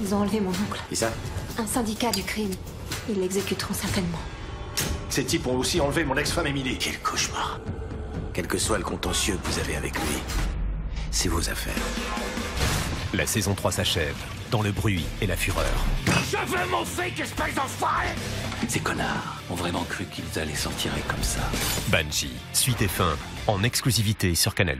Ils ont enlevé mon oncle. Qui ça? Un syndicat du crime. Ils l'exécuteront certainement. Ces types ont aussi enlevé mon ex-femme Emily. Quel cauchemar. Quel que soit le contentieux que vous avez avec lui, c'est vos affaires. La saison 3 s'achève, dans le bruit et la fureur. Je veux mon fake, espèce d'enfoiré! Ces connards ont vraiment cru qu'ils allaient s'en tirer comme ça. Banshee, suite et fin, en exclusivité sur Canal+.